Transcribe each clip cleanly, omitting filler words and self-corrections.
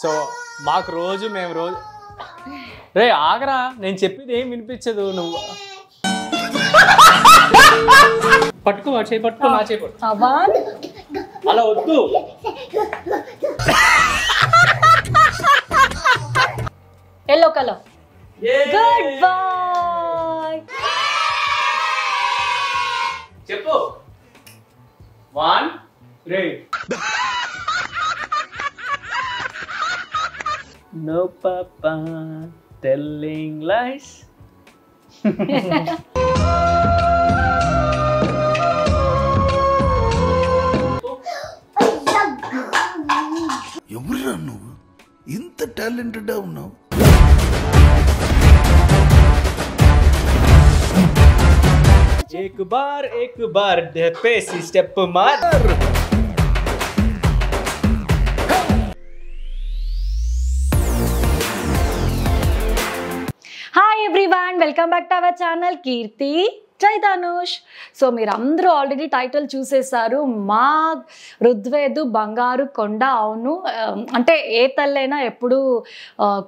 So మాకు రోజు మేము రోజు రే ఆగరా నేను చెప్పేది ఏం వినిపించదు నువ్వు పట్టుకో చేయి పట్టుకో నా చేయి పట్టుకో అలా వద్దు ఎల్లో కలర్ గుడ్ బాయ్ చెప్పు 1 3 No papa telling lies ఎవరు నువ్వు ఇంత టాలెంటెడ్ ఉన్నావు एक बार पेसी स्टेप मार hi everyone welcome back to our channel Keerthi Jai Dhanush सो मेर अंदरू ऑलरेडी टाइटल चूसेसारू मा రుద్వేదు బంగారు కొండ అవును అంటే ఏ తల్లైనా ఎప్పుడు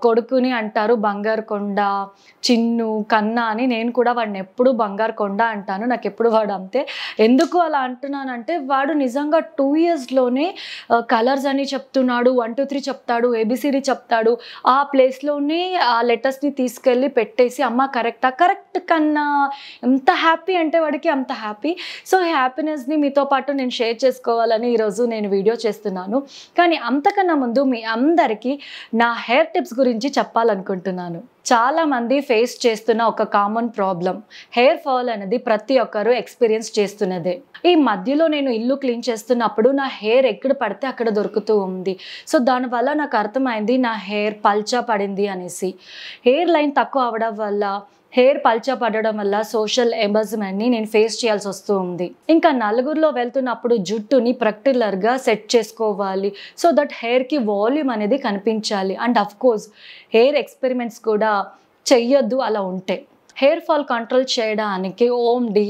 కొడుకుని అంటారు బంగారు కొండ చిన్ను కన్నా అని నేను కూడా వాడిని ఎప్పుడు బంగారు కొండ అంటాను నాకు ఎప్పుడు వాడు అంతే ఎందుకు అలా అంటున్నానంటే వాడు నిజంగా 2 yearsలోనే కలర్స్ అని చెప్తున్నాడు 1 2 3 చెప్తాడు ఏబిసిడి చెప్తాడు ఆ ప్లేస్లోనే ఆ లెటర్స్ని తీసుకెళ్ళి పెట్టేసి అమ్మ కరెక్టా కరెక్ట్ కన్నా ఎంత హ్యాపీ అంటే వాడికి అంత హ్యాపీ సో ఈ హ్యాపీనెస్ని మీతో పాటు నేను షేర్ చేసుకోవాలని ఈరోజు నేను వీడియో చేస్తున్నాను కానీ అంతకన్నా ముందు మీ అందరికీ నా హెయిర్ టిప్స్ గురించి చెప్పాలనుకుంటున్నాను చాలామంది ఫేస్ చేస్తున్న ఒక కామన్ ప్రాబ్లం హెయిర్ ఫాల్ అనేది ప్రతి ఒక్కరూ ఎక్స్పీరియన్స్ చేస్తున్నదే ఈ మధ్యలో నేను ఇల్లు క్లీన్ చేస్తున్నప్పుడు నా హెయిర్ ఎక్కడ పడితే అక్కడ దొరుకుతూ ఉంది సో దానివల్ల నాకు అర్థమైంది నా హెయిర్ పల్చా పడింది అనేసి హెయిర్ లైన్ తక్కువ అవడం వల్ల హెయిర్ పల్చా పడడం వల్ల సోషల్ ఎంబర్స్మెంట్ని నేను ఫేస్ చేయాల్సి వస్తూ ఉంది ఇంకా నలుగురిలో వెళ్తున్నప్పుడు జుట్టుని ప్రాక్టికల్గా సెట్ చేసుకోవాలి సో దట్ హెయిర్కి వాల్యూమ్ అనేది కనిపించాలి and of course hair experiments కూడా చెయ్యొద్దు అలా ఉంటే హెయిర్ ఫాల్ కంట్రోల్ చేయడానికి ఓమ్ డి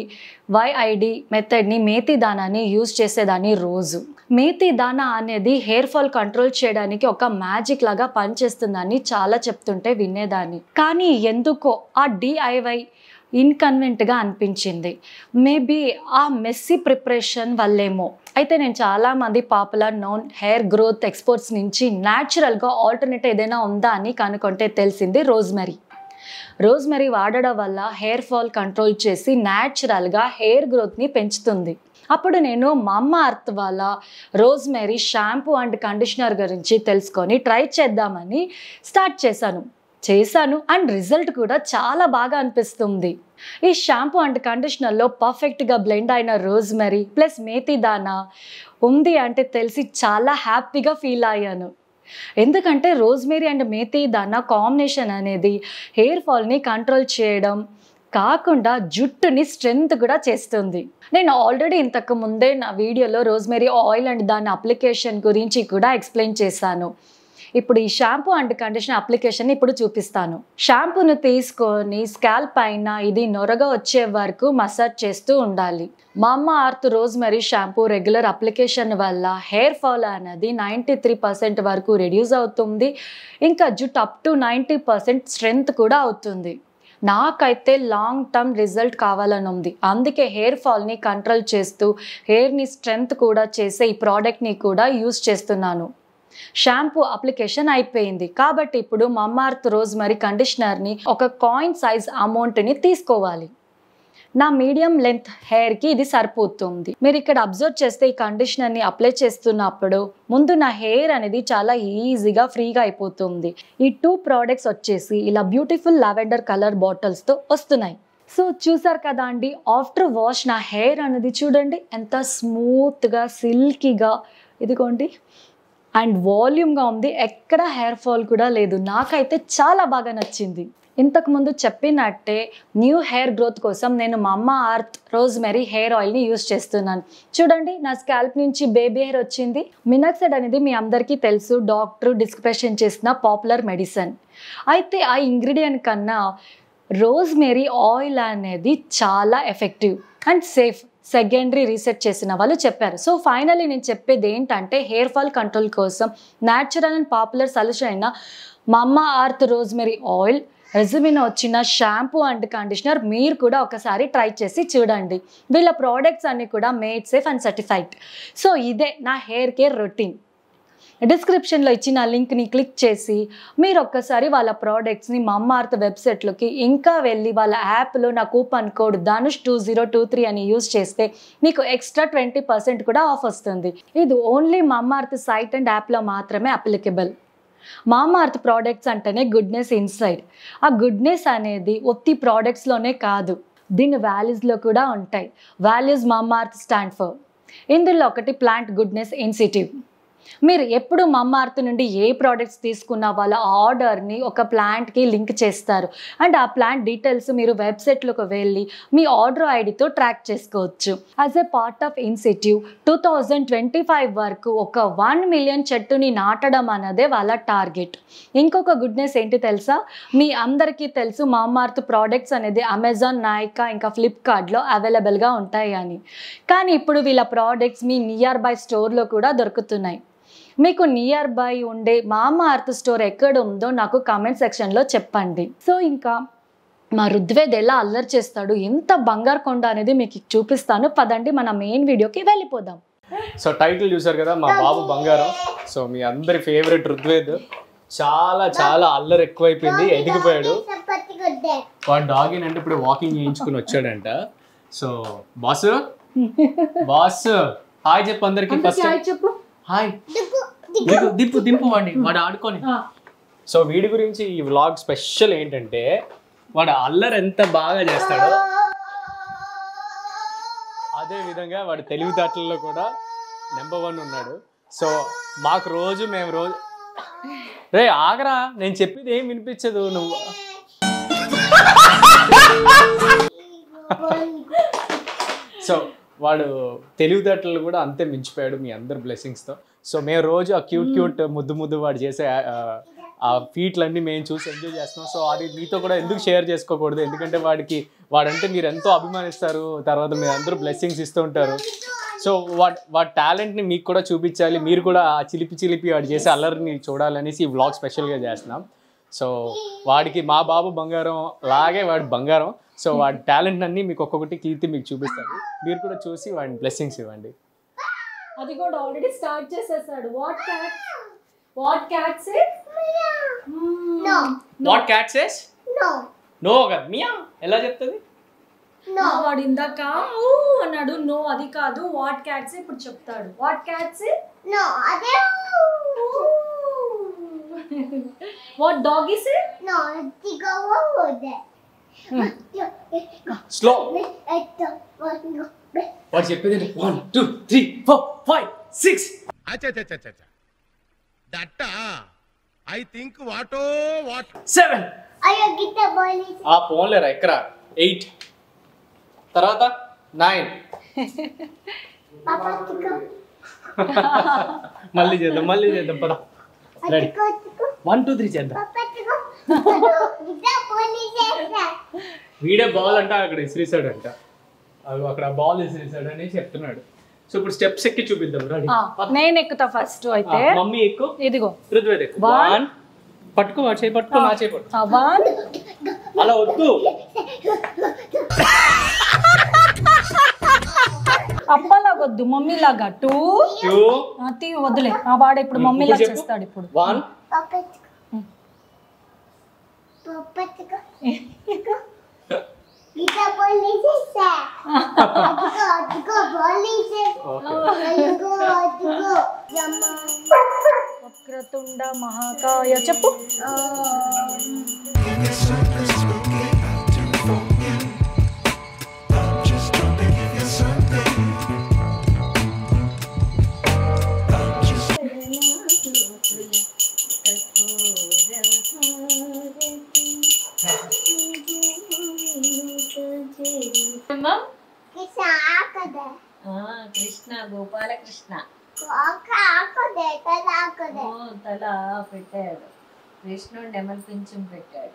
వైఐడి మెథడ్ని మేతి దానాన్ని యూజ్ చేసేదాన్ని రోజు మేతి దానా అనేది హెయిర్ ఫాల్ కంట్రోల్ చేయడానికి ఒక మ్యాజిక్ లాగా పనిచేస్తుందని చాలా చెప్తుంటే వినేదాన్ని కానీ ఎందుకో ఆ డిఐవై ఇన్కన్వెంట్గా అనిపించింది మేబీ ఆ మెస్సీ ప్రిపరేషన్ వల్లేమో అయితే నేను చాలామంది popular known hair growth experts నుంచి న్యాచురల్గా ఆల్టర్నేట్ ఏదైనా ఉందా అని కనుక్కుంటే తెలిసింది రోజ్మెరీ రోజ్మెరీ వాడడం వల్ల హెయిర్ ఫాల్ కంట్రోల్ చేసి న్యాచురల్గా హెయిర్ గ్రోత్ని పెంచుతుంది అప్పుడు నేను మమాఎర్త్ వాళ్ళ రోజ్మెరీ షాంపూ అండ్ కండిషనర్ గురించి తెలుసుకొని ట్రై చేద్దామని స్టార్ట్ చేశాను అండ్ రిజల్ట్ కూడా చాలా బాగా అనిపిస్తుంది ఈ షాంపూ అండ్ కండిషనర్లో పర్ఫెక్ట్గా బ్లెండ్ అయిన రోజ్మెరీ ప్లస్ మేతి దానా ఉంది అంటే తెలిసి చాలా హ్యాపీగా ఫీల్ అయ్యాను ఎందుకంటే రోజ్మెరీ అండ్ మేతి దానా కాంబినేషన్ అనేది హెయిర్ ఫాల్ని కంట్రోల్ చేయడం కాకుండా జుట్టుని స్ట్రెంత్ కూడా చేస్తుంది నేను ఆల్రెడీ ఇంతకు ముందే నా వీడియోలో రోజ్మెరీ ఆయిల్ అండ్ దాని అప్లికేషన్ గురించి కూడా ఎక్స్ప్లెయిన్ చేశాను ఇప్పుడు ఈ షాంపూ అండ్ కండిషనర్ అప్లికేషన్ ఇప్పుడు చూపిస్తాను షాంపూను తీసుకొని స్కాల్ప్ పైన ఇది నొరగా వచ్చే వరకు మసాజ్ చేస్తూ ఉండాలి Mamaearth rosemary shampoo regular application వల్ల హెయిర్ ఫాల్ అనేది 93% వరకు రిడ్యూస్ అవుతుంది ఇంకా జుట్టు అప్ టు 90% స్ట్రెంత్ కూడా అవుతుంది నాకైతే లాంగ్ టర్మ్ రిజల్ట్ కావాలని ఉంది అందుకే హెయిర్ ఫాల్ని కంట్రోల్ చేస్తూ హెయిర్ని స్ట్రెంత్ కూడా చేసే ఈ ప్రోడక్ట్ని కూడా యూజ్ చేస్తున్నాను షాంపూ అప్లికేషన్ అయిపోయింది కాబట్టి ఇప్పుడు మమాఎర్త్ రోజ్మెరీ కండిషనర్ని ఒక కాయిన్ సైజ్ అమౌంట్ని తీసుకోవాలి నా మీడియం లెంత్ హెయిర్కి ఇది సరిపోతుంది మీరు ఇక్కడ అబ్జర్వ్ చేస్తే ఈ కండిషనర్ని అప్లై చేస్తున్నప్పుడు ముందు నా హెయిర్ అనేది చాలా ఈజీగా ఫ్రీగా అయిపోతుంది ఈ 2 ప్రోడక్ట్స్ వచ్చేసి ఇలా బ్యూటిఫుల్ లావెండర్ కలర్ బాటిల్స్తో వస్తున్నాయి సో చూసారు కదా అండి ఆఫ్టర్ వాష్ నా హెయిర్ అనేది చూడండి ఎంత స్మూత్గా సిల్కీగా ఇదిగోండి అండ్ వాల్యూమ్గా ఉంది ఎక్కడ హెయిర్ ఫాల్ కూడా లేదు నాకైతే చాలా బాగా నచ్చింది ఇంతకుముందు చెప్పినట్టే న్యూ హెయిర్ గ్రోత్ కోసం నేను మమాఎర్త్ రోజ్మెరీ హెయిర్ ఆయిల్ని యూజ్ చేస్తున్నాను చూడండి నా స్కాల్ప్ నుంచి బేబీ హెయిర్ వచ్చింది మినాక్సైడ్ అనేది మీ అందరికీ తెలుసు డాక్టర్ డిస్క్రిప్షన్ చేసిన పాపులర్ మెడిసిన్ అయితే ఆ ఇంగ్రీడియంట్ కన్నా రోజ్మెరీ ఆయిల్ అనేది చాలా effective and safe secondary research chesina vallu chepparu. So finally nenu cheppedi entante hair fall control kosam natural and popular solution aina Mamaearth rosemary oil రెజ్యూమిన్ వచ్చిన shampoo and conditioner మీరు కూడా ఒకసారి try చేసి చూడండి. వీళ్ళ ప్రోడక్ట్స్ అన్ని కూడా made safe and certified. So ఇదే నా హెయిర్ కేర్ రొటీన్. డిస్క్రిప్షన్లో ఇచ్చిన లింక్ని క్లిక్ చేసి మీరు ఒక్కసారి వాళ్ళ ప్రోడక్ట్స్ని మమ్మార్త్ వెబ్సైట్లోకి ఇంకా వెళ్ళి వాళ్ళ యాప్లో నా కూపన్ కోడ్ ధనుష్2023 అని యూజ్ చేస్తే మీకు ఎక్స్ట్రా 20% కూడా ఆఫ్ వస్తుంది. ఇది ఓన్లీ మమ్మార్త్ సైట్ అండ్ యాప్లో మాత్రమే అప్లికబుల్. మామార్త్ ప్రోడక్ట్స్ అంటేనే గుడ్నెస్ ఇన్సైడ్. ఆ గుడ్నెస్ అనేది ఒత్తి ప్రోడక్ట్స్లోనే కాదు, దీని వాల్యూస్లో కూడా ఉంటాయి. Values Mamaearth stand for. ఇందులో ఒకటి ప్లాంట్ గుడ్నెస్ ఇన్సిటివ్. మీరు ఎప్పుడు మమ్మార్త్ నుండి ఏ ప్రోడక్ట్స్ తీసుకున్నా వాళ్ళ ఆర్డర్ని ఒక ప్లాంట్కి లింక్ చేస్తారు అండ్ ఆ ప్లాంట్ డీటెయిల్స్ మీరు వెబ్సైట్లోకి వెళ్ళి మీ ఆర్డర్ ఐడితో ట్రాక్ చేసుకోవచ్చు. As a part of incentive 2025 వరకు ఒక 1 million చెట్టుని నాటడం అన్నదే వాళ్ళ టార్గెట్. ఇంకొక గుడ్నెస్ ఏంటి తెలుసా? మీ అందరికీ తెలుసు మమ్మార్త్ ప్రోడక్ట్స్ అనేది అమెజాన్, నైకా ఇంకా ఫ్లిప్కార్ట్లో అవైలబుల్గా ఉంటాయి అని. కానీ ఇప్పుడు వీళ్ళ ప్రోడక్ట్స్ మీ నియర్ బై స్టోర్లో కూడా దొరుకుతున్నాయి. మీకు నియర్ బై ఉండే మమార్త్ స్టోర్ ఎక్కడ ఉందో నాకు కామెంట్ సెక్షన్లో చెప్పండి. సో ఇంకా మా రుద్వేద్ ఎలా అల్లరి చేస్తాడు, ఎంత బంగారు కొండ అనేది మీకు చూపిస్తాను. పదండి మన మెయిన్ వీడియోకి వెళ్ళిపోదాం. సో టైటిల్ చూసారు కదా, మా బాబు బంగారం. సో మీ అందరి ఫేవరెట్ రుద్వేద్ చాలా చాలా అల్లరి ఎక్కువైపోయింది, ఎదిగిపోయాడు. వాడు డాగ్ ఏంటంటే ఇప్పుడు వాకింగ్ చేయించుకుని వచ్చాడంట. సో బాస్ బాస్ హాయ్ చెప్పు అందరికి. ఫస్ట్ హాయ్ దింపు దింపు వాడి వాడు ఆడుకొని. సో వీడి గురించి ఈ వ్లాగ్ స్పెషల్ ఏంటంటే వాడు అల్లరి ఎంత బాగా చేస్తాడో అదే విధంగా వాడు తెలివితేటల్లో కూడా నెంబర్ 1 ఉన్నాడు. సో మాకు రోజు మేము రోజు రే ఆగరా, నేను చెప్పేది ఏం వినిపించదు నువ్వు. సో వాడు తెలివితేటలు కూడా అంతే మించిపోయాడు మీ అందరు బ్లెస్సింగ్స్తో. సో మేము రోజు ఆ క్యూట్ క్యూట్ ముద్దు ముద్దు వాడు చేసే ఆ ఫీట్లన్నీ మేము చూసి ఎంజాయ్ చేస్తున్నాం. సో అది మీతో కూడా ఎందుకు షేర్ చేసుకోకూడదు, ఎందుకంటే వాడంటే మీరు ఎంతో అభిమానిస్తారు, తర్వాత మీరు అందరూ బ్లెస్సింగ్స్ ఇస్తూ ఉంటారు. సో వాడి టాలెంట్ని మీకు కూడా చూపించాలి, మీరు కూడా ఆ చిలిపి చిలిపి వాడు చేసే అల్లరిని చూడాలనేసి ఈ వ్లాగ్ స్పెషల్గా చేస్తున్నాం. సో వాడికి మా బాబు బంగారం లాగే వాడు బంగారం. సో వాడి టాలెంట్ అన్ని మీకు ఒక్కొక్కటి కీర్తి మీకు చూపిస్తాడు, మీరు కూడా చూసి వాడి బ్లెస్సింగ్స్ ఇవ్వండి. అది కూడా ఆల్రెడీ స్టార్ట్ చేసేసాడు. What cat what cat says no. What cat says no. No కదా మియా ఎలా చెప్తది? నో వాడు ఇందాక ఊ అన్నాడు. నో అది కాదు, వాట్ క్యాట్ సే ఇప్పుడు చెప్తాడు. వాట్ క్యాట్ సే నో అదే. What dog is it? No the go ఓదే. స్లో వాడు చెప్పేది 1 2 3 4 5 6. దట్ ఐ థింక్ వాటో వాట్ 7. ఆ పోన్లేరా ఎక్కరా 8 తర్వాత 9. మళ్ళీ చేద్దాం పద. 1 2 3 చేద్దాం. వీడే బాల్ అంట అక్కడ విసిరేసాడు అంట, అక్కడ బాల్ విసిరేసాడు అని చెప్తున్నాడు. సో ఇప్పుడు స్టెప్స్ ఎక్కి చూపిద్దాం. నేను ఎక్కుతా ఫస్ట్ అయితే మమ్మీ ఎక్కు, ఇదిగో రుద్వేద్ ఎక్కు. 1 పట్టుకో, వాడు చేయి పట్టుకో, నా చేయి పట్టుకో. 1 అలా వద్దు, అప్పలాగొద్దు మమ్మీ లాగా. 2 అతి వదిలే, ఆ వాడు ఇప్పుడు మమ్మీ లాగా చేస్తాడు. ఇప్పుడు 1 వక్రతుండ మహాకాయ చెప్పు. కృష్ణ గోపాల కృష్ణ తల పెట్టాడు, కృష్ణుడు నెమలి పింఛం పెట్టాడు.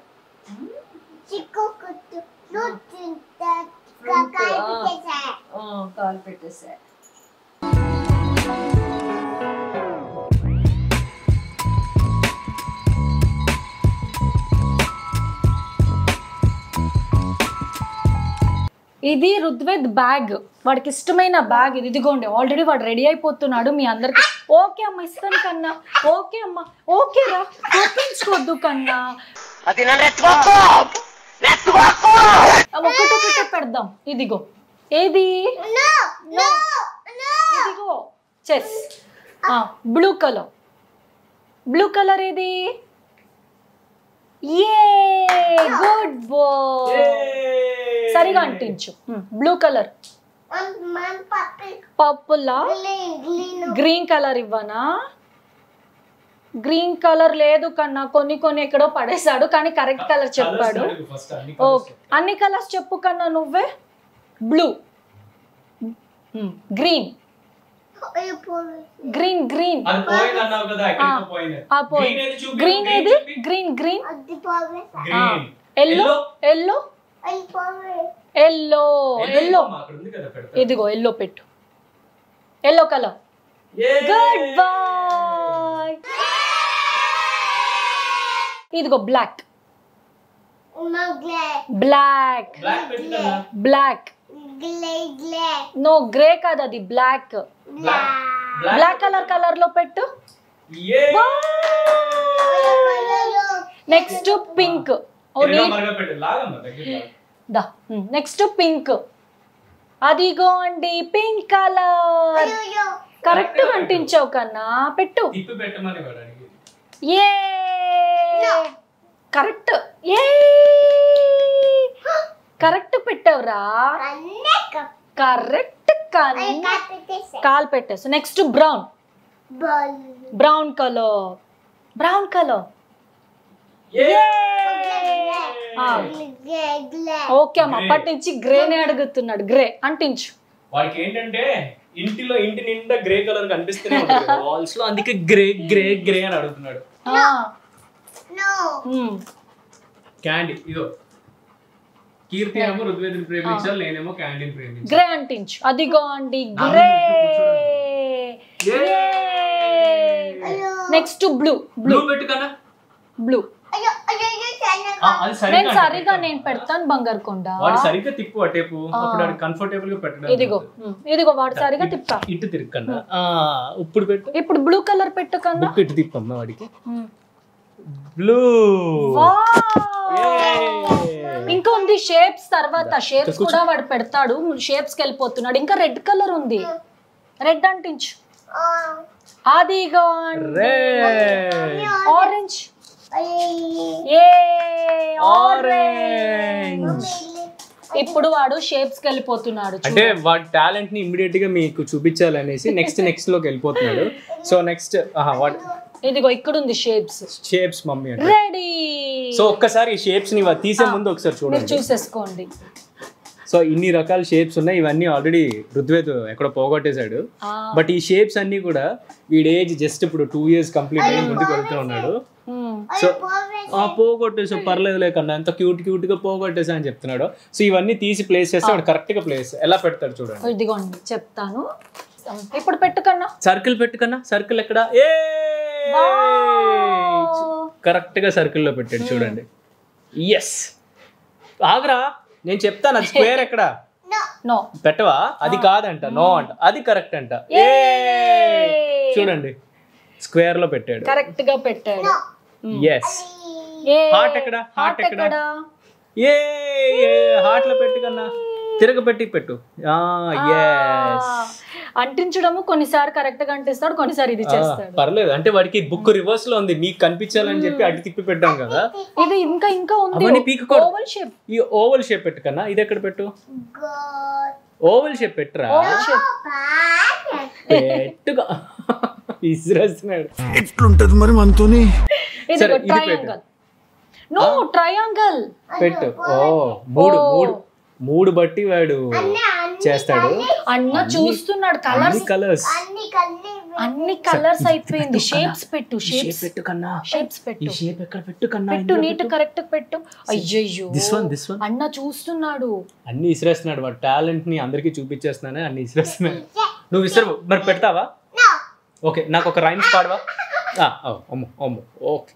carpet is there. ఇది రుద్వేద్ బ్యాగ్, వాడికి ఇష్టమైన బ్యాగ్ ఇది. ఇదిగోండి ఆల్రెడీ వాడు రెడీ అయిపోతున్నాడు మీ అందరికి. ఓకే అమ్మ ఇస్తాను కన్నా, ఓకే అమ్మ ఓకే రా, ఒప్పించుకోద్దు కన్నా, ఒకటొకటి పెడదాం. ఇదిగో ఏది, ఇదిగో చెస్ బ్లూ కలర్, బ్లూ కలర్ ఏది? ఏ గుడ్ బాయ్, సరిగా అంటించు. Blue colour purple, green colour ఇవ్వనా? గ్రీన్ కలర్ లేదు కన్నా, కొన్ని కొన్ని ఎక్కడో పడేశాడు కానీ కరెక్ట్ కలర్ చెప్పాడు. ఓకే అన్ని కలర్స్ చెప్పు కన్నా నువ్వే. Blue, green, green green green ఏది? Green green, yellow yellow yellow yellow, ఇదిగో ఎల్లో పెట్టు, ఎల్లో కలర్. Good boy. ఇదిగో black, black black, no grey కాదు అది, బ్లాక్ బ్లాక్ కలర్, కలర్ లో పెట్టు. నెక్స్ట్ పింక్, నెక్స్ట్ పింక్, అదిగో అండి పింక్ కలర్. కరెక్ట్ అంటించావు కన్నా, పెట్టు. ఏ కరెక్ట్, ఏ కరెక్ట్ పెట్టావురా, కరెక్ట్ కాల్ పెట్టేసు. Next brown, brown colour, brown colour. Okay అమ్మ అప్పటి నుంచి గ్రేనే అడుగుతున్నాడు, గ్రే అంటించు. వాడికి ఏంటంటే ఇంటిలో ఇంటి నిండా గ్రే కలర్ కనిపిస్తూనే ఉంటాడు వాల్స్ లో, అందుకే గ్రే గ్రే గ్రే అని అడుగుతున్నాడు. క్యాండీ, ఇదో కీర్తి ఏమో రుద్వేదిని ప్రేమించాలి, నేనేమో క్యాండీని ప్రేమించాలి. గ్రే అంటించు, అదిగో అండి గ్రే. నెక్స్ట్ బ్లూ, బ్లూ పెట్టు కదా, బ్లూ. నేను సరిగా నేను పెడతాను బంగారు కొండ, సరిగా తిప్పు అటేపు, కంఫర్టబుల్ గా పెట్టడం. ఇదిగో ఇదిగో వాడు సరిగా తిప్పా, ఇటు తిరుక్కన్నా, ఇప్పుడు పెట్టు. ఇప్పుడు బ్లూ కలర్ పెట్టు కన్నా, ఇటు తిప్పమ్మా వాడికి. బ్లూ, ఇంకా ఉంది షేప్స్, తర్వాత షేప్స్ కూడా వాడు పెడతాడు, షేప్స్ కి వెళ్ళిపోతున్నాడు. ఇంకా రెడ్ కలర్ ఉంది, రెడ్ అంటించు, అదిగో ఆరెంజ్. ఇప్పుడు వాడు షేప్స్ కి వెళ్ళిపోతున్నాడు, అంటే వాడి టాలెంట్ ని ఇమిడియట్ గా మీకు చూపించాలనేసి నెక్స్ట్ నెక్స్ట్ లోకి వెళ్ళిపోతున్నాడు. సో నెక్స్ట్ ఇదిగో ఇక్కడ ఉంది shapes, shapes mummy ready. So ఒక్కసారి ఈ షేప్స్ ని తీసే ముందు ఒకసారి చూడండి, చూసేసుకోండి. సో ఇన్ని రకాల షేప్స్ ఉన్నాయి, ఇవన్నీ ఆల్రెడీ రుద్వేద్ ఎక్కడ పోగొట్టేశాడు. బట్ ఈ షేప్స్ అన్ని కూడా వీడి ఏజ్ జస్ట్ ఇప్పుడు 2 years కంప్లీట్ అయ్యి ముందుకు వెళ్తూ ఉన్నాడు. సో పోగొట్టేసా పర్లేదులే కన్నా, ఎంత క్యూట్ క్యూట్ గా పోగొట్టేసా అని చెప్తున్నాడు. సో ఇవన్నీ తీసి ప్లేస్ చేస్తే వాడు కరెక్ట్ గా ప్లేస్ ఎలా పెడతాడు చూడండి. ఇదిగోండి చెప్తాను, ఇప్పుడు పెట్టుకన్నా సర్కిల్, పెట్టుకన్నా సర్కిల్ ఎక్కడ? ఏ కరెక్ట్ గా సర్కిల్ లో పెట్టాడు చూడండి. ఎస్ ఆగ్రా, నేను చెప్తాను అది స్క్వేర్ ఎక్కడ పెట్టవా, అది కాదంట, నో అంట, అది కరెక్ట్ అంట. చూడండి స్క్వేర్ లో పెట్టాడు, కరెక్ట్ గా పెట్టాడు. ఎస్ హార్ట్ ఎక్కడ, హార్ట్ ఎక్కడ? ఏ హార్ట్ లో పెట్టు కన్నా, తిరగబెట్టి పెట్టు. అంటించడము కొన్నిసారి కరెక్ట్ గా అంటిస్తాడు, కొన్నిసారి ఇది చేస్తాడు. పర్లేదు, అంటే వాడికి బుక్ రివర్స్ లో ఉంది, మీకు కనిపించాలని చెప్పి అటు తిప్పి పెట్టాం కదా. ఇది ఇంకా ఇంకా ఉంది, ఓవల్ షేప్. ఈ ఓవల్ షేప్ పెట్టు కన్నా, ఇది ఎక్కడ పెట్టు? ఓవల్ షేప్ పెట్టరా, పెట్టుగా ఇసిరేస్తున్నాడు. ఎట్లుంటది మరి మనతోని? ట్రయాంగిల్, నో ట్రయాంగిల్ పెట్టు. ఓ మూడు మూడు మూడు బట్టి వాడు చేస్తాడు అన్న చూస్తున్నాడు కలర్స్ అన్ని కలర్స్ అయిపోయింది షేప్స్ పెట్టు షేప్స్ పెట్టు షేప్ ఎక్కడ పెట్టు కన్నా పెట్టు నీట్ కరెక్ట్ పెట్టు అయ్యయ్యో this one అన్న చూస్తున్నాడు అన్ని ఇస్రేస్తున్నాడు వాడు టాలెంట్ ని అందరికీ చూపించేస్తున్నానే అన్ని ఇస్రేస్తున్నాడు నువ్వు ఇస్రేవు మరి పెడతావా ఓకే నాకు ఒక రైమ్స్ పాడవా ఆ అమ్మ ఓకే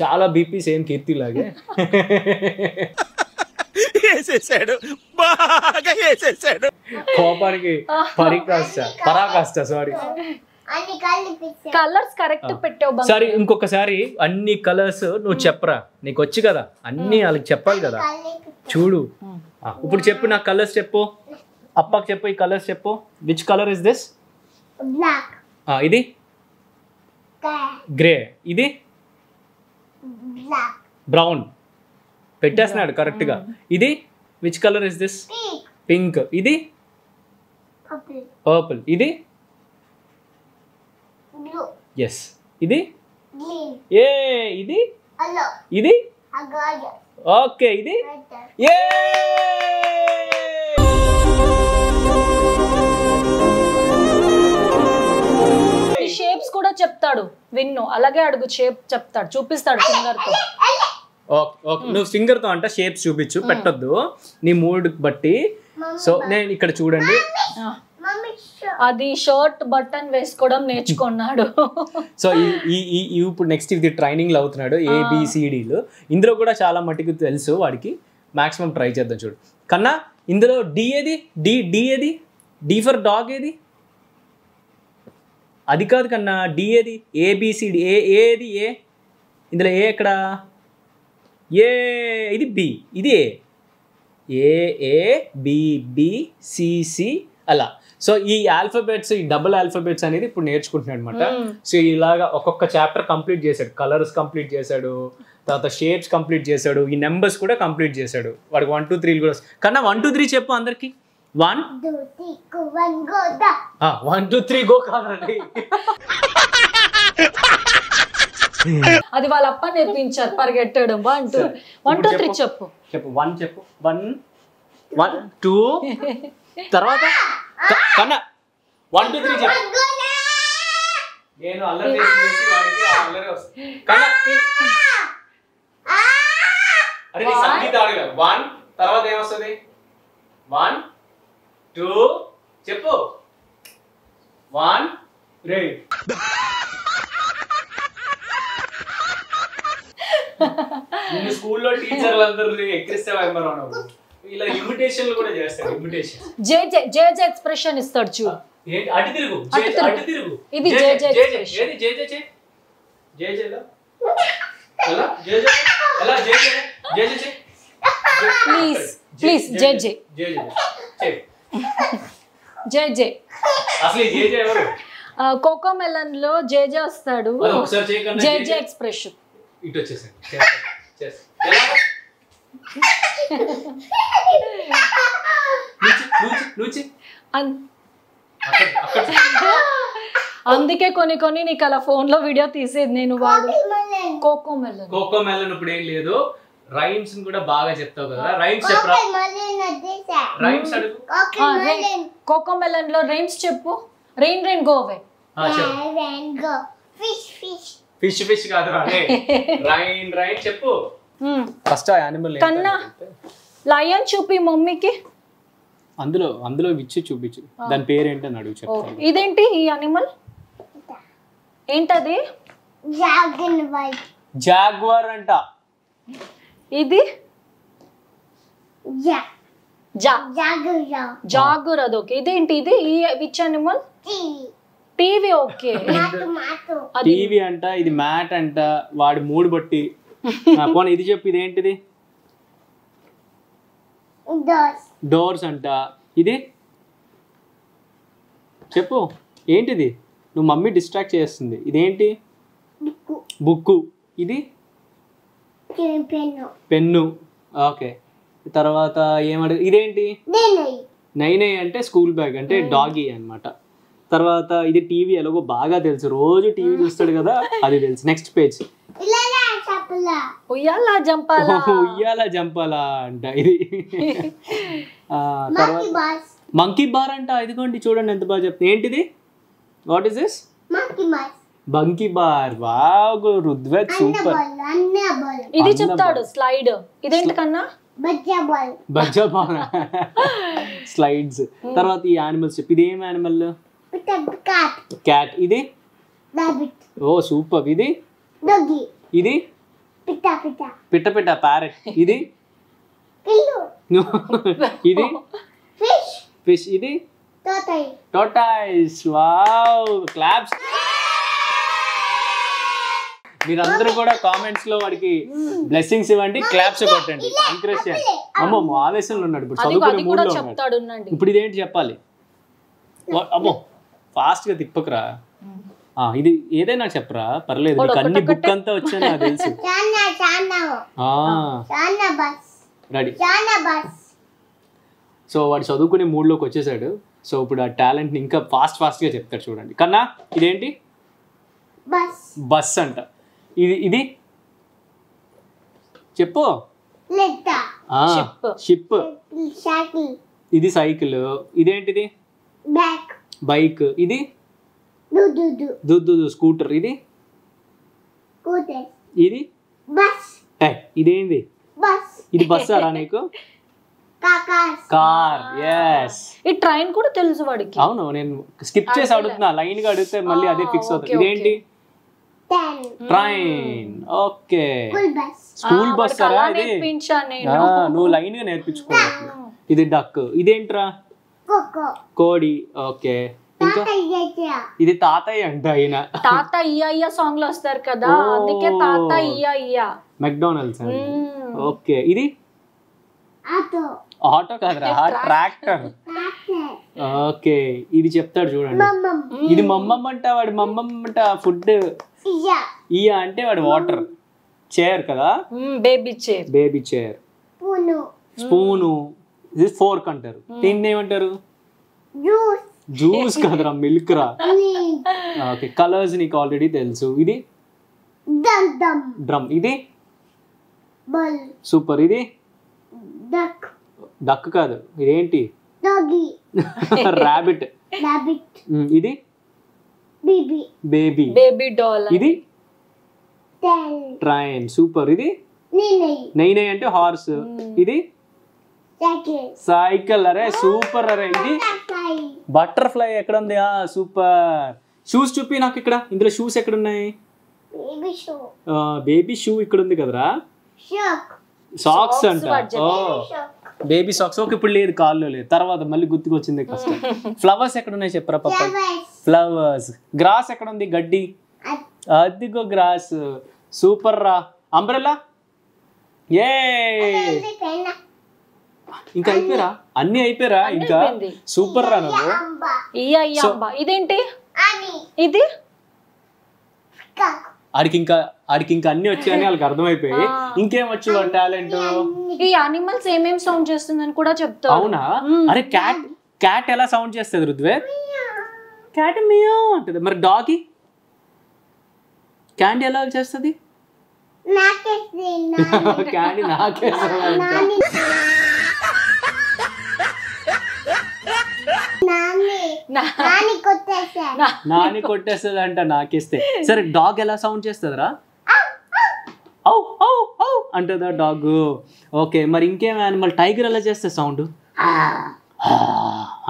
చాలా బీపీ సేమ్ కీర్తి లాగే కోపానికి పరాకాష్ట సారీ కలర్స్ కరెక్ట్ పెట్టావు సారీ ఇంకొకసారి అన్ని కలర్స్ నువ్వు చెప్పరా నీకు వచ్చి కదా అన్ని వాళ్ళకి చెప్పాలి కదా చూడు ఇప్పుడు చెప్పు నా కలర్స్ చెప్పు అప్పకి చెప్పు ఈ కలర్స్ చెప్పు విచ్ కలర్ ఇస్ దిస్ ఇది గ్రే ఇది బ్రౌన్ పెట్టేస్తున్నాడు కరెక్ట్ గా ఇది which colour is this pink ఇది పర్పుల్ ఇది ఎస్ ఇది ఏ ఇది ఇది ఓకే ఇది ఏ షేప్స్ కూడా చెప్తాడు విన్ను అలాగే అడుగు షేప్ చెప్తాడు చూపిస్తాడు ఫింగర్ తో ఓకే ఓకే నువ్వు ఫింగర్ తో అంటే షేప్స్ చూపించు పెట్టొద్దు నీ మూడ్ బట్టి సో నేను ఇక్కడ చూడండి అది షర్ట్ బటన్ వేసుకోవడం నేర్చుకున్నాడు సో ఈ ఇప్పుడు నెక్స్ట్ ఇది ట్రైనింగ్ లో అవుతున్నాడు ఏబిసిడీలు ఇందులో కూడా చాలా మటుకు తెలుసు వాడికి మాక్సిమం ట్రై చేద్దాం చూడు కన్నా ఇందులో డి ఏది డి డి ఏది డి ఫర్ డాగ్ ఏది అది కాదు కన్నా డి ఏది ఏబిసిడి ఏది ఏ ఇందులో ఏ ఎక్కడ ఏ ఇది బి ఇది A B B C C అలా సో ఈ ఆల్ఫాబెట్స్ ఈ డబుల్ ఆల్ఫాబెట్స్ అనేది ఇప్పుడు నేర్చుకుంటున్నాడు అనమాట సో ఇలాగా ఒక్కొక్క చాప్టర్ కంప్లీట్ చేశాడు కలర్స్ కంప్లీట్ చేశాడు తర్వాత షేప్స్ కంప్లీట్ చేశాడు ఈ నెంబర్స్ కూడా కంప్లీట్ చేశాడు వాడికి 1 2 3 కూడా కన్నా 1 2 3 చెప్పు అందరికి 1 2 3 గో కానండి అది వాళ్ళ అప్ప నేర్పించారు పరిగెట్టడం 1 2 3 చెప్పు చెప్పు 1 2 తర్వాత కన్న 1 2 3 చెప్పు నేను అల్లరి చేసి వాడికి అల్లరి వస్తుంది కన్న అరే నీ సంగీత ఆడగా 1 తర్వాత ఏమ వస్తది 1 2 చెప్పు 1 3 నేను స్కూల్లో టీచర్లందరిని ఎక్కిరిస్తామేమోనో ఇలా ఇమిటేషన్లు కూడా చేస్తారు ఇమిటేషన్ జే జే జే జే ఎక్స్‌ప్రెషన్ ఇస్తాడు చూ ఏంటి అటు తిరుగు ఇది జే జే ఏది జే జే చే జే జే లా అలా జే జే అలా జే జే జే జే చే ప్లీజ్ జే జే జే జే చే జే జే అసలు జే జే ఎవరు కోకో మెలన్ లో జే జే వస్తాడు ఒకసారి చెక్ చేయండి జే జే ఎక్స్‌ప్రెషన్ ఇటు వచ్చేసాను అందుకే కొన్ని నీకు అలా ఫోన్ లో వీడియో తీసేది నేను వాడు కోకో మెలన్ ఇప్పుడు ఏం లేదు రైమ్స్ కూడా బాగా చెప్తావు కదా రైమ్స్ చెప్పరా రైమ్స్ అడుగు కోకో మెలన్ లో రైమ్స్ చెప్పు rain go away fish fish కాదురా రైన్ చెప్పు ఫస్ట్ యానిమల్ కన్నా లయన్ చూపి మమ్మీకి అందులో విచ్చి చూపించు దాని పేరు ఏంటి అని అడుగు చెప్తాను ఇదేంటి ఈ యానిమల్ ఏంటది జాగ్వార్ అంట ఇది జాగ్వర్ అదొకే ఇదేంటి ఇది ఈ which animal TV okay TV అంట ఇది మ్యాట్ అంట వాడి మూడు బట్టి పోనీ ఇది చెప్పు ఇదేంటిది డోర్స్ అంట ఇది చెప్పు ఏంటిది నువ్వు మమ్మీ డిస్ట్రాక్ట్ చేస్తుంది ఇదేంటి బుక్కు ఇది పెన్ను ఓకే తర్వాత ఏమడుగు ఇదేంటి నైనే అంటే స్కూల్ బ్యాగ్ అంటే డాగీ అన్నమాట తర్వాత ఇది టీవీ ఎలాగో బాగా తెలుసు రోజు టీవీ చూస్తాడు కదా అది తెలుసు నెక్స్ట్ పేజ్ ఉయ్యాల జంపాలా అంట ఇది తర్వాత Monkey bar and idigondi chudanti enta baa cheptundi. Enti idi? What is this? Monkey bar. Monkey bar. Wow, Rudved super. Anna ball. Idi cheptadu slide. Identi kanna? Bajja ball. Bajja ball. Slides. Tarvata ee animals cheptu. Idi em animal? Cat. Cat. Idi? Rabbit. Oh, super. Idi? Doggy. Idi? Pitta pitta. Pitta pitta parrot. Idi? Pillu. No. Idi? Fish. Fish. Idi? Tortoise. Tortoise. Wow. Claps. మీరందరూ కూడా comments లో వాడికి blessings ఇవ్వండి, claps కొట్టండి, encourage చేయండి. అమ్మో ఆవేశంలో ఉన్నాడు ఇప్పుడు, చదువుకునే మూడ్ లో ఉన్నాడు. ఇప్పుడు ఇదేంటి చెప్పాలి? అమ్మో ఫాస్ట్ గా తిప్పకరా. ఇది ఏదైనా చెప్పరా పర్లేదు, నీకు అన్ని బుక్ అంతా వచ్చా నాకు తెలుసు. సో వాడు చదువుకునే మూడ్ లోకి వచ్చేసాడు. సో ఇప్పుడు ఆ టాలెంట్ ని ఇంకా ఫాస్ట్ ఫాస్ట్ గా చెప్తాడు చూడండి. కన్నా ఇదేంటి? బస్. బస్ అంట. ఇది ఇది చెప్పు. షిప్. ఇది సైకిల్. ఇదేంటిది? బైక్. ఇది స్కూటర్. ఇది ఇది ఇదేంది? ఇది బస్ రా నీకు. కార్. ఎస్. ఈ ట్రైన్ కూడా తెలుసు వాడికి. అవును, నేను స్కిప్ చేసి అడుగుతున్నా, లైన్ గా అడిగితే మళ్ళీ అదే ఫిక్స్ అవుతుంది. ఇదేంటి? ట్రైన్. Okay, school bus. నువ్వు లైన్ గా నేర్పించుకోవాలి. ఇది డక్. ఇదేంట్రా? కోడి. ఓకే, ఇంకా ఇది తాతయ్య అంట. ఆయన తాత ఇయ్య సాంగ్ లో వస్తారు కదా, అందుకే తాత ఇయ్య. మెక్డోనల్డ్స్. ఓకే, ఇది ఆటో కాదురా, ట్రాక్టర్. ఓకే, ఇది చెప్తాడు చూడండి. ఇది మమ్మమ్మ అంట. వాడు మమ్మమ్మ అంట. ఫుడ్ ఇయా అంటే వాడు వాటర్. చైర్ కదా, baby chair. Baby chair. Spoon. ఇది ఫోర్క్ అంటారు. దీన్ని ఏమంటారు? జ్యూస్ కదరా, మిల్క్ రా. ఓకే, కలర్స్ నీకు ఆల్రెడీ తెలుసు. ఇది డ్రమ్. ఇది సూపర్. ఇది డక్ కాదు, ఇదేంటి? రాబిట్. ఇది బేబీ. Baby doll. ఇది ట్రైన్. సూపర్. ఇది నైనే అంటే హార్స్. ఇది సైకిల్. అరే సూపర్. అరే ఇది బటర్ఫ్లై. ఎక్కడ ఉంది? ఆ సూపర్. షూస్ చూపి నాకు. ఇక్కడ ఇందులో షూస్ ఎక్కడ ఉన్నాయి? బేబీ షూ ఇక్కడ ఉంది కదరా. సాక్స్ అంట. Baby socks. ఓకే, ఇప్పుడు లేదు, కాల్లో లేదు, తర్వాత మళ్ళీ గుర్తుకొచ్చింది కష్టం. ఫ్లవర్స్ ఎక్కడ ఉన్నాయి చెప్పరా పప్ప? ఫ్లవర్స్. గ్రాస్ ఎక్కడ ఉంది? గడ్డి. అదిగో గ్రాస్. సూపర్ రా. అంబ్రెల్లా. ఏ ఇంకా అయిపోయారా? అన్ని అయిపోయారా? ఇంకా సూపర్ రా నువ్వు. ఇదేంటి? ఇది ఆడికి ఇంకా అన్ని వచ్చాయని వాళ్ళకి అర్థమైపోయి ఇంకేం వచ్చి వాళ్ళ టాలెంట్. ఈ యానిమల్స్ ఏమేమి సౌండ్ చేస్తుందని కూడా చెప్తా. అవునా? అరే క్యాట్. క్యాట్ ఎలా సౌండ్ చేస్తుంది రుద్వేర్? క్యాట్ మియా అంటది. మరి డాగి? క్యాండీ ఎలా చేస్తుంది? క్యాండీ నాకే. నాని కొట్టేస్తుంది అంట, నాకేస్తే. సరే, డాగ్ ఎలా సౌండ్ చేస్తుందిరా? అంటదా డాగ్. ఓకే, మరి ఇంకేం యానిమల్? టైగర్ ఎలా చేస్తే సౌండ్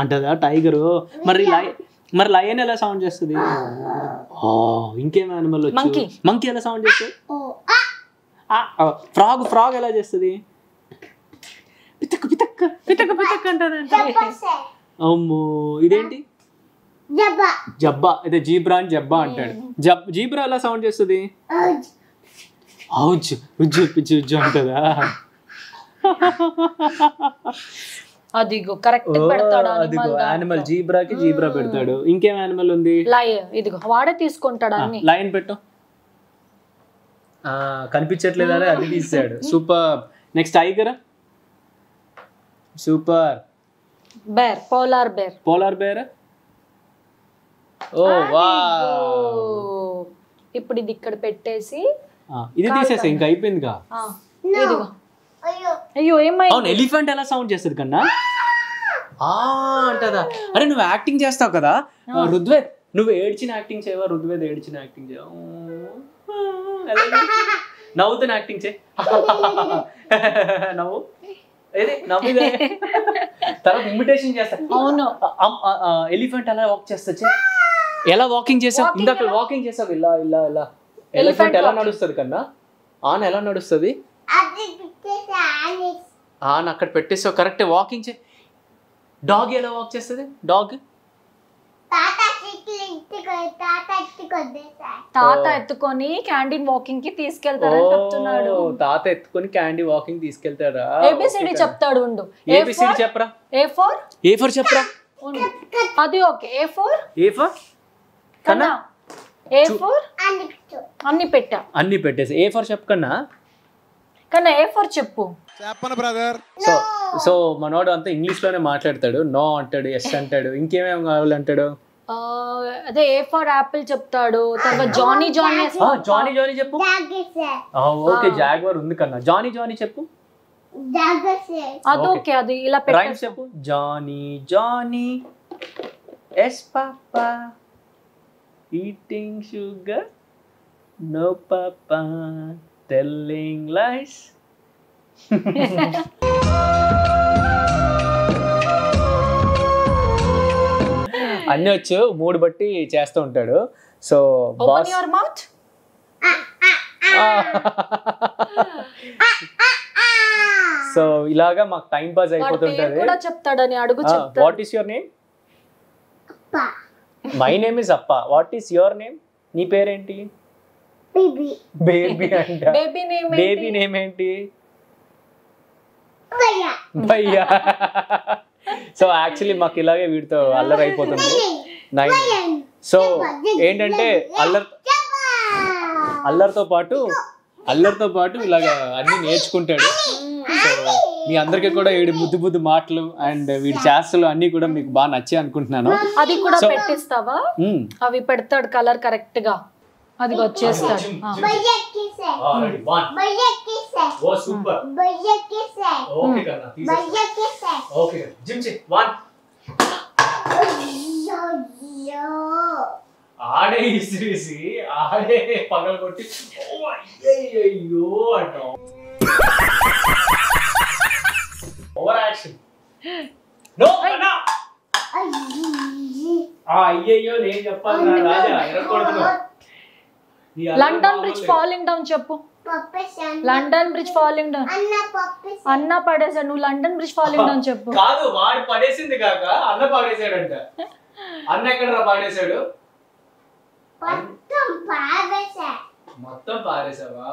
అంటదా టైగర్. మరి లయన్ ఎలా సౌండ్ చేస్తుంది? ఇంకేం యానిమల్? మంకీ ఎలా సౌండ్ చేస్తుంది? ఫ్రాగ్ ఎలా చేస్తుంది? పితక్ పితక్ పితక్ పితక్ అంటదంట. అమ్మో, ఇదేంటి? జబ్బా. అయితే జీబ్రా అని జబ్బా అంటాడు. జీబ్రా ఎలా సౌండ్ చేస్తుంది? అంటదా. అదిగో కరెక్ట్ పెడతాడు. అదిగో యానిమల్. జీబ్రాకి జీబ్రా పెడతాడు. ఇంకేం యానిమల్ ఉంది? లయన్. ఇదిగో వాడే తీసుకుంటాడు అన్ని. లయన్ పెట్టు. కనిపించట్లేదా? అది తీసాడు. Super. Next tiger. Super. Bear. Polar bear. Polar bear. Oh wow. ఇప్పుడు ఇది ఇక్కడ పెట్టేసి ఇది తీసేసా, ఇంకా అయిపోయిందిగా. అయ్యో ఏమైంది? అవును, ఎలిఫెంట్ ఎలా సౌండ్ చేస్తుంది కన్నా? అంటదా, అరే నువ్వు యాక్టింగ్ చేస్తావు కదా రుద్వేద్, నువ్వు ఏడ్చిన యాక్టింగ్ చేయవా రుద్వేద్, ఏడ్చిన యాక్టింగ్ చేయవా, నవ్వుతున్న యాక్టింగ్ చేయి, నవ్వు తర్వాత ఇమిటేషన్ చేస్తా, ఎలిఫెంట్ అలా వాక్ చేస్తా, ఎలా వాకింగ్ చేసావు, ఇందాక వాకింగ్ చేసావు ఇలా ఇలా ఇలా, ఎలిఫెంట్ ఎలా నడుస్తుంది కన్నా ఆన్ ఎలా నడుస్తుంది, ఆన్ అక్కడ పెట్టేసావు కరెక్ట్, వాకింగ్ చే, డాగ్ ఎలా వాక్ చేస్తుంది, డాగ్ తాత ఎత్తుకొని క్యాండీ వాకింగ్ కి తీసుకెళ్తారని చెప్తున్నాడు. తాత ఎత్తుకొని క్యాండీ వాకింగ్ తీసుకెళ్తారా, ఏబిసిడి చెప్తాడు, ఉండు ఏబిసిడి చెప్పరా, A4 చెప్పరా, అది ఓకే, A4 కన్నా, A4 అన్ని పెట్టా, అన్ని పెట్టేసి A4 చెప్పకన్నా కన్నా, A4 చెప్పు చెప్పను బ్రదర్. సో మనోడు అంతా ఇంగ్లీష్ లోనే మాట్లాడతాడు, నో అంటాడు, ఎస్ అంటాడు, ఇంకేమేమి కావాలంటాడు, అదే A4 యాపిల్ చెప్తాడు, తర్వాత జానీ జానీ జానీ జానీ చెప్పు, ఓకే జాగ్వర్ ఉంది కన్నా, జానీ జానీ చెప్పు, అదొకే అది ఇలా పెట్టు చెప్పు, Johnny Johnny yes papa eating sugar no papa telling lies. అన్నీ వచ్చు, మూడు బట్టి చేస్తూ ఉంటాడు. So open your mouth, so ఇలాగా మాకు టైం పాస్ అయిపోతుంటది. What is your name, my name is అప్ప, వాట్ ఈస్ యువర్ నేమ్, నీ పేరేంటి, బేబీ అంట, బేబీ నేమ్ ఏంటి, భయ్యా. సో యాక్చువల్లీ మాకు ఇలాగే వీడితో అల్లరి అయిపోతుంది నైట్. సో ఏంటంటే అల్లరితో పాటు ఇలాగ అన్ని నేర్చుకుంటాడు. సో మీ అందరికీ కూడా వీడి బుద్ధి బుద్ధి మాటలు అండ్ వీడి చేస్తలు అన్ని కూడా మీకు బాగా నచ్చాయి అనుకుంటున్నాను. అది కూడా పెట్టిస్తావా, అవి పెడతాడు కలర్ కరెక్ట్ గా, అది వచ్చేస్తాడు. ఆడే ఇసిరేసి ఆడే పగలు కొట్టి అయ్యో అంటాం, ఓవర్ యాక్షన్. అయ్యయ్యో నేను చెప్పాలి రాజా, ఎరగొడుతున్నా. లండన్ బ్రిడ్జ్ ఫాలింగ్ డౌన్ చెప్పు, లండన్ బ్రిడ్జ్ ఫాలింగ్ డౌన్, అన్న పడేసాడు, నువ్వు లండన్ బ్రిడ్జ్ ఫాలింగ్ డౌన్ చెప్పు. కాదు వాడు పడేసింది కాక అన్న పడేసాడంట, అన్న ఎక్కడ పడేసాడు, మొత్తం పారేసావా.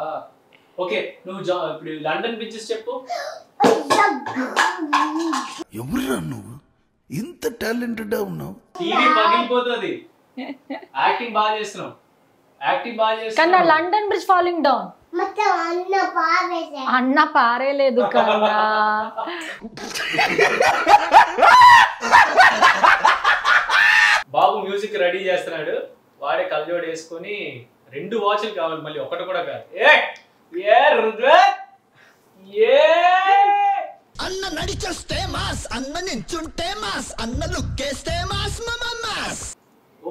ఓకే నువ్వు ఇప్పుడు లండన్ బ్రిడ్జెస్ చెప్పు. ఎవరురా నువ్వు, ఇంత టాలెంటెడ్ ఉన్నావు, టీవీ పగిలిపోతుంది, యాక్టింగ్ బాగా చేస్తున్నావు, కన్నా లండన్ బ్రిడ్జ్ ఫాలింగ్ డౌన్ అన్న పారేలేదు కన్నా. బాబు మ్యూజిక్ రెడీ చేస్తున్నాడు, వాడే కళ్ళజోడు వేసుకొని, 2 వాచ్లు కావాలి మళ్ళీ, ఒకటి కూడా కాదు. ఏ రుద్వేద్ ఏ అన్న నడిచేస్తే మాస్, అన్న నించుంటే మాస్, అన్న లుక్కేస్తే మాస్, మమ్మ మాస్.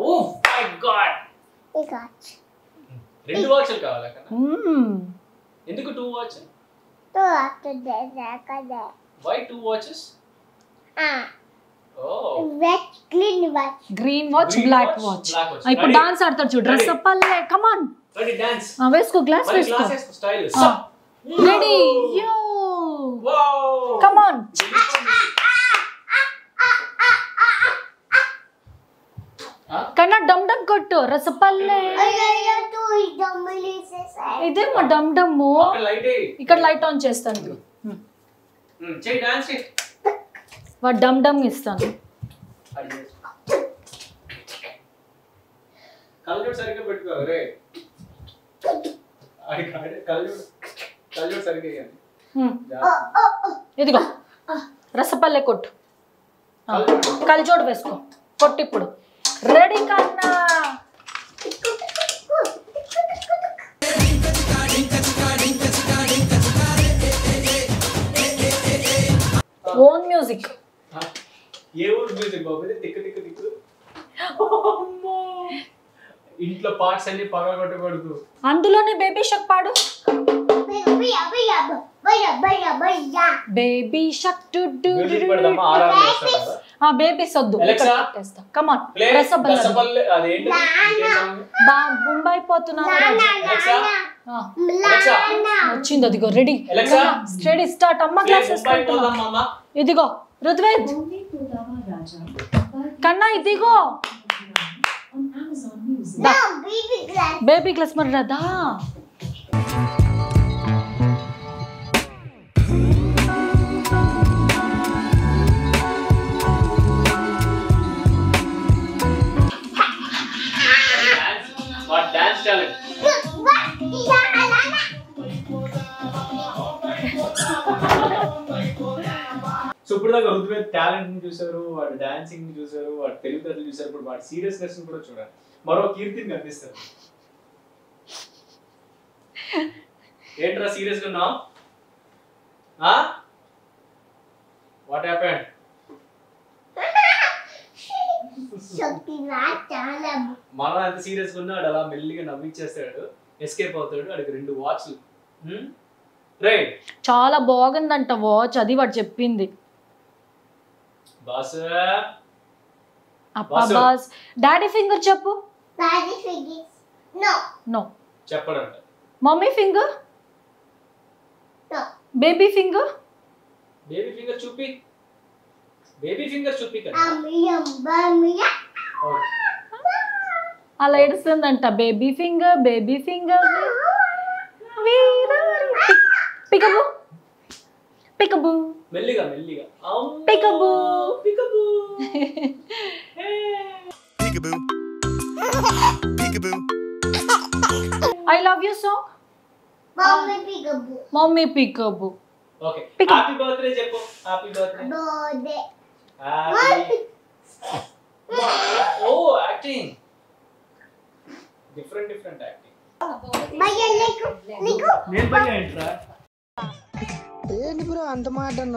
ఓ మై గాడ్, 2 వాచ్లు కావాలా కన్నా, ఎందుకు 2 watches, why 2 watches, green watch black watch. ఇప్పుడు డాన్స్ ఆడతాడు చూడు, డ్రెస్ అప్ అల్లే, కమ్ ఆన్ రెడీ డాన్స్, వేసుకో గ్లాస్ వేసుకో, style ready, yo wow, come on, కన్నా డమ్ డమ్ కొట్టు, రసపల్లే, ఇదేమో డమ్ డమ్, ఇక్కడ లైట్ ఆన్ చేస్తాను, వాడు డమ్ డమ్ ఇస్తాను, ఇదిగో రసపల్లే కొట్టు, కళ్ళజోడు వేసుకో, కొట్టు ఇప్పుడు రెడీ కన్నా. ఓన్ మ్యూజిక్ ఏ ఊరు మ్యూజిక్ బాబు ఇది తిక్క తిక్క తిక్కు అమ్మో ఇంట్లో పార్ట్స్ అన్ని పగలగొట్టకూడదు అందులోనే బేబీ షక్ పాడు బేబీ అబియ బయ బయ బయ బేబీ షక్ టు టు పడదామా ఆరామ్ చేస్తా ఆ బేబీ సద్దు చేస్తా కమ్ ఆన్ రసబల్ల రసబల్ల అదేంటి బా ముంబై పోతున్నాను అలెక్సా అలెక్సా వచ్చింది అదిగో రెడీ అలెక్సా స్టడీ స్టార్ట్ అమ్మ క్లాసెస్ పోదాం అమ్మ ఇదిగో రుద్వేద్ కన్నా ఇదిగో बेबी क्लास मर रहा था సూపర్‌గా రుద్వేద్ టాలెంట్ ని చూశారు వాడు డాన్సింగ్ ని చూశారు వాడు తెలుగుదలు చూశారు ఇప్పుడు వాడు సీరియస్ లెసన్ కూడా చూడాలి మరో కీర్తిని కనిపిస్తారు ఏంట్రా సీరియస్ గా ఉన్నావ్ ఆ వాట్ హ్యాపెండ్ శక్తి వాచాలం మరో అంత సీరియస్ గా ఉన్నాడు అలా మెల్లిగా నవ్విచేస్తాడు ఎస్కేప్ అవుతాడు అడికి రెండు వాచ్లు రైట్ చాలా బాగుందంట వాచ్ అది వాడు చెప్పింది బాస్ అప్పా బాస్ డాడీ ఫింగర్ చెప్పు డాడీ ఫింగర్ నో నో చెప్పడంట mummy finger no baby finger చూపి కదా అమ్మ బామ్మ అలా ఏడుస్తుందంట బేబీ ఫింగర్ వీరారి పికబూ పికబూ మెల్లిగా మెల్లిగా peekaboo peekaboo hey peekaboo peekaboo I love you song mummy peekaboo okay happy birthday చెప్పు happy birthday birthday happy oh acting different different acting భయ్యా నీకు నీకు నేను భయ్యా ఏంట్రా ఏంటి బ్రో అంత మాట అన్న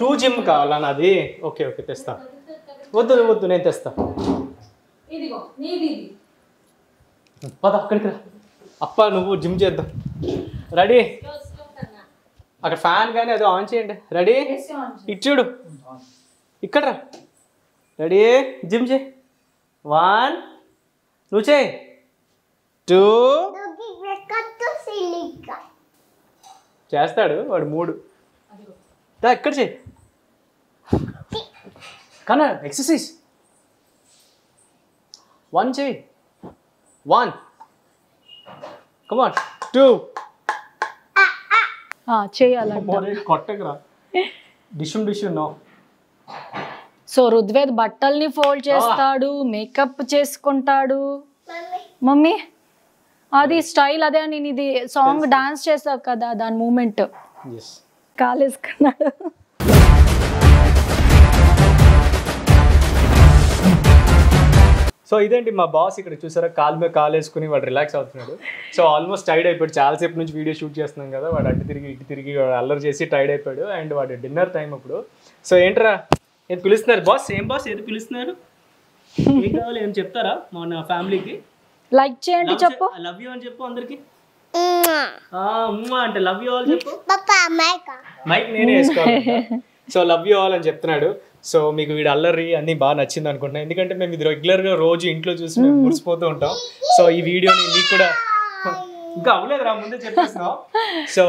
టూ జిమ్ కావాలా నాది ఓకే ఓకే తెస్తా వద్దు నేను తెస్తా పద అక్కడికి రా అప్ప నువ్వు జిమ్ చేద్దాం రెడీ అక్కడ ఫ్యాన్ కానీ అదో ఆన్ చేయండి రెడీ ఇటు చూడు ఇక్కడ రా రెడీ జిమ్ చేయి 1 నువ్వు చేయి 2 చేస్తాడు వాడు 3 దా ఇక్కడ చేయి కన్నా ఎక్సర్సైజ్ 1 చేయి 1 కమ్ ఆన్ 2 చేయాలంట కొట్టకరా డిషుం నో సో రుద్వేద్ బట్టల్ని ఫోల్డ్ చేస్తాడు మేకప్ చేసుకుంటాడు మమ్మీ అది స్టైల్ అదే నేను ఇది సాంగ్ డాన్స్ చేసావు కదా దాని మూమెంట్ కాలేసుకున్నాడు సో ఇదేంటి మా బాస్ ఇక్కడ చూసారా కాలు మీద కాలేసుకుని వాడు రిలాక్స్ అవుతున్నాడు సో ఆల్మోస్ట్ టైర్డ్ అయిపోయాడు చాలాసేపు నుంచి వీడియో షూట్ చేస్తున్నాం కదా వాడు అటు తిరిగి ఇటు తిరిగి వాడు అల్లరి చేసి టైర్డ్ అయిపోయాడు అండ్ వాడు డిన్నర్ టైం అప్పుడు సో ఏంట్రా ఏది పిలుస్తున్నారు బాస్ ఏం బాస్ ఏది పిలుస్తున్నారు ఏం కావాలి ఏం చెప్తారా మన ఫ్యామిలీకి లైక్ చేయండి చెప్పు లవ్ యు అని చెప్పు అందరికి ఆ అమ్మా అంటే లవ్ యు ఆల్ చెప్పు పాపా మైక్ నేనే ఇస్తాను సో లవ్ యు ఆల్ అని చెప్తున్నాడు సో మీకు వీడు అల్లరి అన్ని బాగా నచ్చింది అనుకుంటున్నాను ఎందుకంటే మేము ఇది రెగ్యులర్ గా రోజు ఇంట్లో చూసి మేము మురిసిపోతూ ఉంటాం సో ఈ వీడియోని మీకు కూడా ఇంకా అవ్వలేదురా ముందే చెప్పేస్తున్నాం సో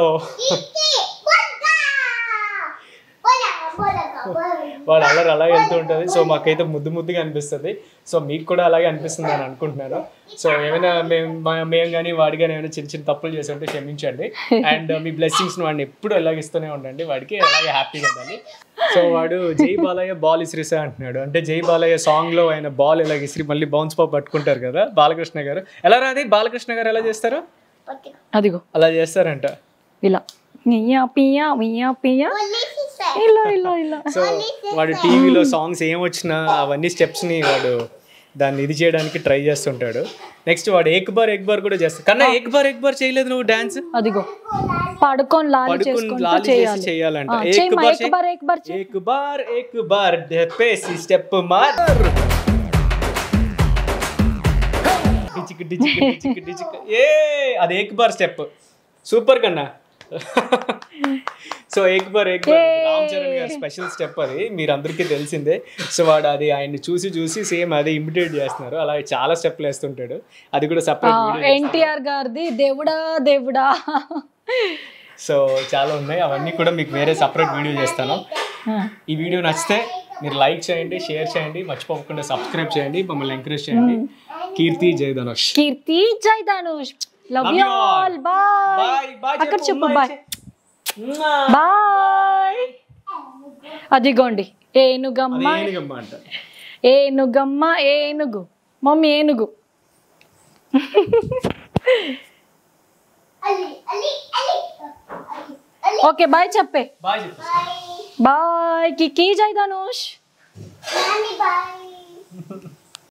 వాడు అల్లరి అలాగే వెళ్తూ ఉంటుంది సో మాకైతే ముద్దుగా అనిపిస్తుంది సో మీకు కూడా అలాగే అనిపిస్తుంది అని అనుకుంటున్నాను సో ఏమైనా మేము కానీ వాడి కానీ ఏమైనా చిన్న చిన్న తప్పులు చేసి ఉంటే క్షమించండి అండ్ మీ బ్లెస్సింగ్స్ వాడిని ఎప్పుడు ఎలాగిస్తూనే ఉండండి వాడికి అలాగే హ్యాపీగా ఉండాలి సో వాడు జై బాలయ్య బాల్ ఇసిరిసా అంటున్నాడు. అంటే జై బాలయ్య సాంగ్లో ఆయన బాల్ ఇలా ఇసిరి మళ్ళీ బౌన్స్ పాప్ పట్టుకుంటారు కదా బాలకృష్ణ గారు, ఎలా రాది బాలకృష్ణ గారు ఎలా చేస్తారు అదిగో అలా చేస్తారంట ఇలా. సో వాడు టీవీలో సాంగ్స్ ఏం వచ్చినా అవన్నీ స్టెప్స్ని వాడు దాన్ని ఇది చేయడానికి ట్రై చేస్తుంటాడు. నెక్స్ట్ వాడు ఎక్ బార్ కూడా చేస్తాడు. కన్నా ఎక్ బార్ చేయలేదు నువ్వు డాన్స్, అదిగో పడుకొని లాలి చేసి చేయాలంట. ఎక్ బార్ చెప్పేసి స్టెప్ మార్ డిచిక్ డిచిక్ డిచిక్ డిచిక్ ఏ అది ఎక్ బార్ స్టెప్ సూపర్ కన్నా. సో ఎక్ బార్ రామ్ చరణ్ గారి స్పెషల్ స్టెప్ అది మీరు అందరికీ తెలిసిందే. సో వాడు అది ఆయన్ని చూసి సేమ్ అదే ఇమిటేట్ చేస్తున్నారు, అలా చాలా స్టెప్లు వేస్తుంటాడు. అది కూడా సపరేట్ ఎన్టీఆర్ గారిది దేవుడా. సో చాలా ఉన్నాయి, అవన్నీ కూడా మీకు వేరే సపరేట్ వీడియో చేస్తాను. ఈ వీడియో నచ్చితే మీరు లైక్ చేయండి, షేర్ చేయండి, మర్చిపోకుండా సబ్స్క్రైబ్ చేయండి, మమ్మల్ని ఎంకరేజ్ చేయండి. కీర్తి జై Dhanush love you all. Bye అక్కడ చెప్పు bye. అదిగోండి ఏనుగమ్మ ఏనుగు మమ్మీ ఏనుగు ఓకే బాయ్ చెప్పే బాయ్. కీర్తి జై ధనుష్.